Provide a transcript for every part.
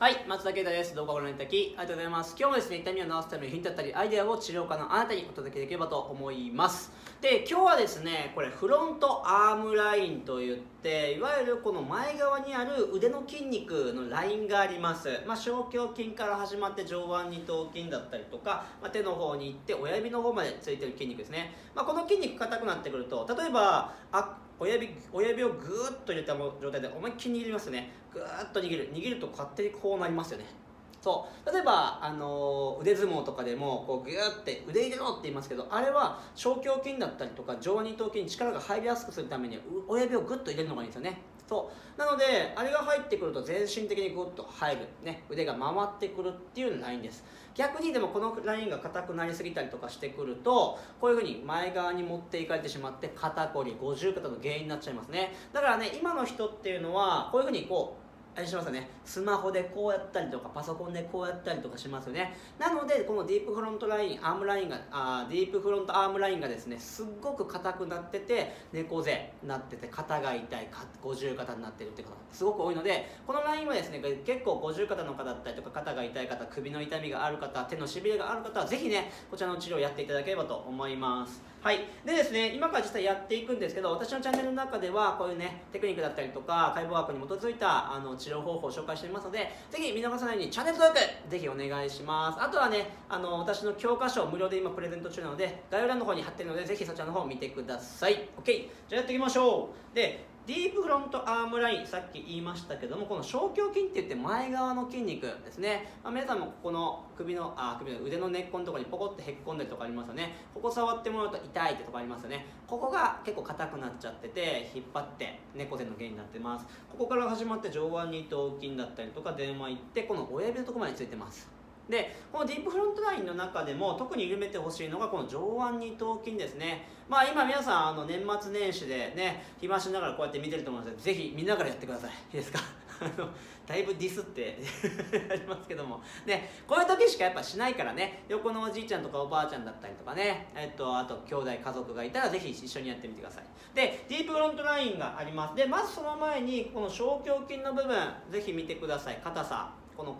はい、松田啓太です。動画をご覧いただきありがとうございます。今日もですね、痛みを治すためのヒントだったり、アイデアを治療家のあなたにお届けできればと思います。で、今日はですね、これフロントアームラインといって、いわゆるこの前側にある腕の筋肉のラインがあります。小胸筋から始まって上腕二頭筋だったりとか、手の方に行って親指の方までついてる筋肉ですね。この筋肉硬くなってくると、例えば、親指をぐーっと入れた状態で思いっきり握りますよね。ぐーっと握ると勝手にこうなりますよね。そう、例えば、腕相撲とかでもこうぐーって腕入れろって言いますけど、あれは小胸筋だったりとか上二頭筋に力が入りやすくするために親指をぐっと入れるのがいいんですよね。そうなので、あれが入ってくると全身的にぐっと入る、ね、腕が回ってくるっていうラインです。逆にでもこのラインが硬くなりすぎたりとかしてくると、こういう風に前側に持っていかれてしまって肩こり、五十肩の原因になっちゃいますね。だからね、今の人っていうのはこういう風にこうしますよね。スマホでこうやったりとか、パソコンでこうやったりとかしますよね。なのでこのディープフロントアームラインがですね、すっごく硬くなってて猫背になってて、肩が痛い、五十肩になってるって方すごく多いので、このラインはですね、結構五十肩の方だったりとか、肩が痛い方、首の痛みがある方、手のしびれがある方はぜひね、こちらの治療をやっていただければと思います。はい、でですね、今から実際やっていくんですけど、私のチャンネルの中ではこういうね、テクニックだったりとか解剖学に基づいた治療方法を紹介していますので、ぜひ見逃さないようにチャンネル登録ぜひお願いします。あとはね、私の教科書無料で今プレゼント中なので、概要欄の方に貼ってるので、ぜひそちらの方を見てください。 OK、 じゃあやっていきましょう。で、ディープフロントアームライン、さっき言いましたけども、この小胸筋っていって前側の筋肉ですね。皆さんもここの腕の根っこのところにポコッとへっこんでるとこありますよね。ここ触ってもらうと痛いってとこありますよね。ここが結構硬くなっちゃってて、引っ張って猫背の原因になってます。ここから始まって上腕二頭筋だったりとか、電話行ってこの親指のところまでついてます。で、このディープフロントラインの中でも特に緩めてほしいのがこの上腕二頭筋ですね。今皆さん年末年始でね、暇しながらこうやって見てると思うので、ぜひ見ながらやってください。いいですか？だいぶディスってありますけども、ね、こういう時しかやっぱしないからね、横のおじいちゃんとかおばあちゃんだったりとかね、あと兄弟家族がいたらぜひ一緒にやってみてください。で、ディープフロントラインがあります。で、まずその前にこの小胸筋の部分ぜひ見てください。硬さ、この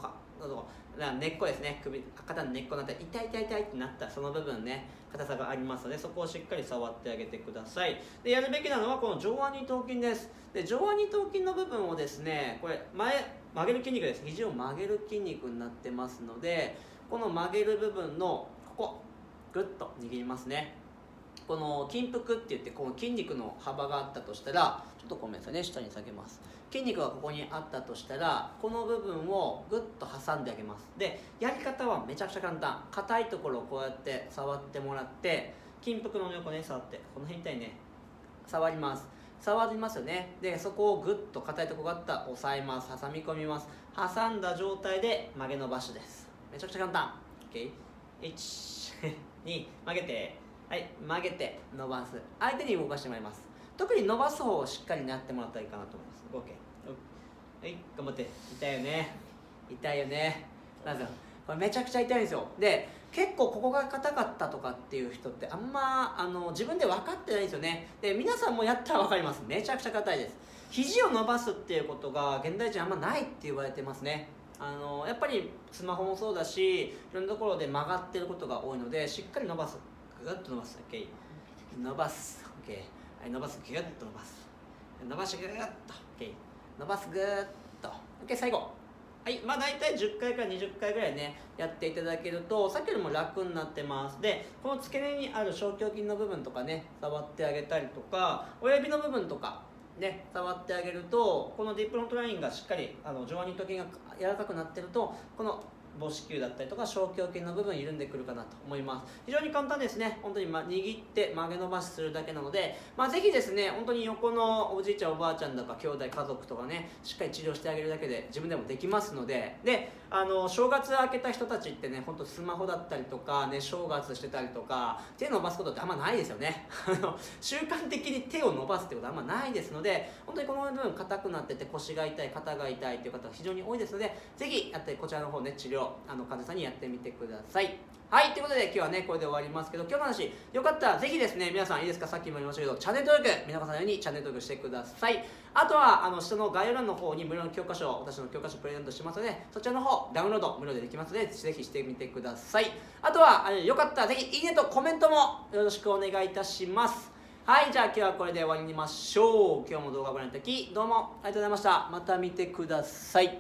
根っこですね、肩の根っこになったら痛い痛い痛いってなったその部分ね、硬さがありますので、そこをしっかり触ってあげてください。で、やるべきなのはこの上腕二頭筋です。で、上腕二頭筋の部分をですね、これ曲げる筋肉です。肘を曲げる筋肉になってますので、この曲げる部分のここグッと握りますね。この筋腹っていって、この筋肉の幅があったとしたら、ちょっとごめんなさいね、下に下げます。筋肉がここにあったとしたら、この部分をグッと挟んであげます。で、やり方はめちゃくちゃ簡単。硬いところをこうやって触ってもらって、筋腹の横ね、触ってこの辺痛いね、触ります、触りますよね。で、そこをグッと硬いところがあったら押さえます。挟み込みます。挟んだ状態で曲げ伸ばしです。めちゃくちゃ簡単。 OK、 1 2、 曲げて、はい、曲げて伸ばす。相手に動かしてもらいます。特に伸ばす方をしっかりなってもらったらいいかなと思います。 OK、 はい、頑張って。痛いよね、痛いよね。なんかこれめちゃくちゃ痛いんですよ。で、結構ここが硬かったとかっていう人ってあんま自分で分かってないんですよね。で、皆さんもやったら分かります。めちゃくちゃ硬いです。肘を伸ばすっていうことが現代人あんまないって言われてますね。やっぱりスマホもそうだし、いろんなところで曲がってることが多いので、しっかり伸ばす、ぐっと伸ばす、OK、伸ばす、OK、はい、伸ばす、ぐっと伸ばす、伸ばし、ぐっと、OK、伸ばす、ぐっと、OK、最後、はい、大体10回から20回ぐらいね、やっていただけると、さっきよりも楽になってます。で、この付け根にある小胸筋の部分とかね、触ってあげたりとか、親指の部分とか、ね、触ってあげると、このディープフロントラインがしっかり、上腕二頭筋が柔らかくなってると、この母子球だったりとか小胸筋の部分緩んでくるかなと思います。非常に簡単ですね。本当に握って曲げ伸ばしするだけなので、ぜひですね、本当に横のおじいちゃんおばあちゃんだとか兄弟家族とかね、しっかり治療してあげるだけで自分でもできますので、で、正月明けた人たちってね、本当スマホだったりとかね、正月してたりとか、手伸ばすことってあんまないですよね。習慣的に手を伸ばすってことあんまないですので、本当にこの部分硬くなってて腰が痛い、肩が痛いっていう方非常に多いですので、ぜひこちらの方ね、治療ょう。患者さんにやってみてください。はい、ということで今日はね、これで終わりますけど、今日の話、よかったらぜひですね、皆さんいいですか、さっきも言いましたけど、チャンネル登録、見逃さないようにチャンネル登録してください。あとは、下の概要欄の方に無料の教科書を、私の教科書プレゼントしますので、そちらの方、ダウンロード無料でできますので、ぜひしてみてください。あとは、よかったらぜひ、いいねとコメントもよろしくお願いいたします。はい、じゃあ今日はこれで終わりにしましょう。今日も動画をご覧いただき、どうもありがとうございました。また見てください。